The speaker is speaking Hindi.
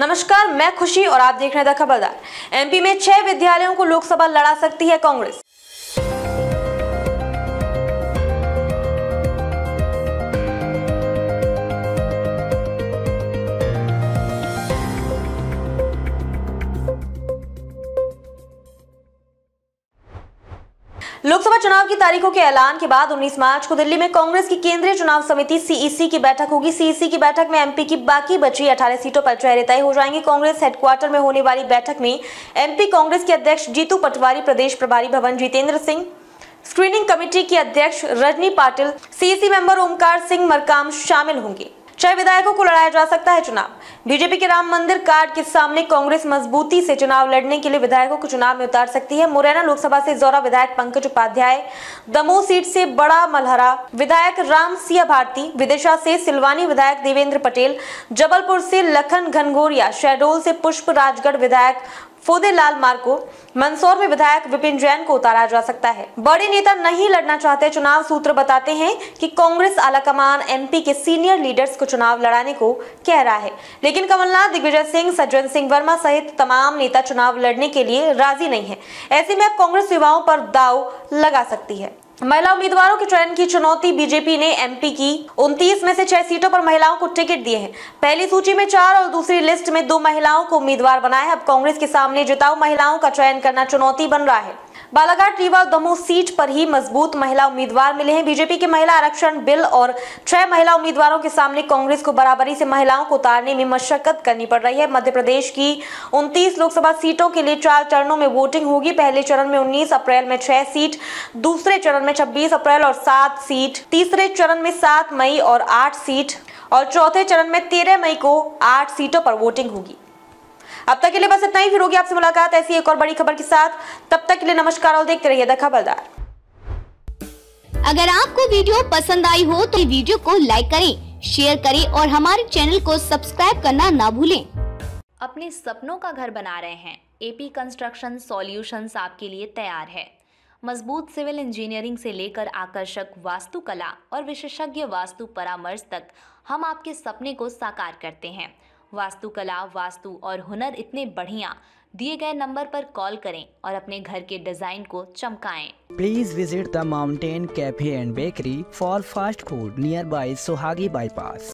नमस्कार, मैं खुशी और आप देख रहे हैं द खबरदार। एमपी में 6 विद्यालयों को लोकसभा लड़ा सकती है कांग्रेस। लोकसभा चुनाव की तारीखों के ऐलान के बाद 19 मार्च को दिल्ली में कांग्रेस की केंद्रीय चुनाव समिति सीईसी की बैठक होगी। सीईसी की बैठक में एमपी की बाकी बची 18 सीटों पर चेहरे तय हो जाएंगे। कांग्रेस हेडक्वार्टर में होने वाली बैठक में एमपी कांग्रेस के अध्यक्ष जीतू पटवारी, प्रदेश प्रभारी भवन जितेंद्र सिंह, स्क्रीनिंग कमेटी की अध्यक्ष रजनी पाटिल, सीईसी मेंबर ओंकार सिंह मरकाम शामिल होंगे। 6 विधायकों को लड़ाया जा सकता है चुनाव। बीजेपी के राम मंदिर कार्ड के सामने कांग्रेस मजबूती से चुनाव लड़ने के लिए विधायकों को चुनाव में उतार सकती है। मुरैना लोकसभा से जोरा विधायक पंकज उपाध्याय, दमोह सीट से बड़ा मलहरा विधायक राम सिया भारती, विदिशा से सिलवानी विधायक देवेंद्र पटेल, जबलपुर से लखन घनघोरिया, शहडोल से पुष्प, राजगढ़ विधायक फुदेलाल मार को, मंदसौर में विधायक विपिन जैन को उतारा जा सकता है। बड़े नेता नहीं लड़ना चाहते, चुनाव सूत्र बताते हैं कि कांग्रेस आलाकमान एमपी के सीनियर लीडर्स को चुनाव लड़ाने को कह रहा है, लेकिन कमलनाथ, दिग्विजय सिंह, सज्जन सिंह वर्मा सहित तमाम नेता चुनाव लड़ने के लिए राजी नहीं है। ऐसे में अब कांग्रेस युवाओं पर दाव लगा सकती है। महिला उम्मीदवारों के चयन की चुनौती। बीजेपी ने एमपी की 29 में से 6 सीटों पर महिलाओं को टिकट दिए हैं। पहली सूची में 4 और दूसरी लिस्ट में 2 महिलाओं को उम्मीदवार बनाया है। अब कांग्रेस के सामने जिताऊ महिलाओं का चयन करना चुनौती बन रहा है। बालाघाट, रीवा, दमोह सीट पर ही मजबूत महिला उम्मीदवार मिले हैं। बीजेपी के महिला आरक्षण बिल और 6 महिला उम्मीदवारों के सामने कांग्रेस को बराबरी से महिलाओं को उतारने में मशक्कत करनी पड़ रही है। मध्य प्रदेश की 29 लोकसभा सीटों के लिए 4 चरणों में वोटिंग होगी। पहले चरण में 19 अप्रैल में 6 सीट, दूसरे चरण में 26 अप्रैल और 7 सीट, तीसरे चरण में 7 मई और 8 सीट और चौथे चरण में 13 मई को 8 सीटों पर वोटिंग होगी। अब तक के लिए बस इतना ही। फिर होगी आपसे मुलाकात ऐसी एक और बड़ी खबर के साथ। तब तक के लिए नमस्कार और देखते रहिए द खबरदार। अगर आपको वीडियो पसंद आई हो तो वीडियो को लाइक करें, शेयर करें और हमारे चैनल को सब्सक्राइब करना ना भूलें। अपने सपनों का घर बना रहे हैं? एपी कंस्ट्रक्शन सॉल्यूशंस आपके लिए तैयार है। मजबूत सिविल इंजीनियरिंग से लेकर आकर्षक वास्तुकला और विशेषज्ञ वास्तु परामर्श तक हम आपके सपने को साकार करते हैं। वास्तुकला, वास्तु और हुनर इतने बढ़िया। दिए गए नंबर पर कॉल करें और अपने घर के डिजाइन को चमकाएं। Please visit the mountain cafe and bakery for fast food nearby Sohagi bypass.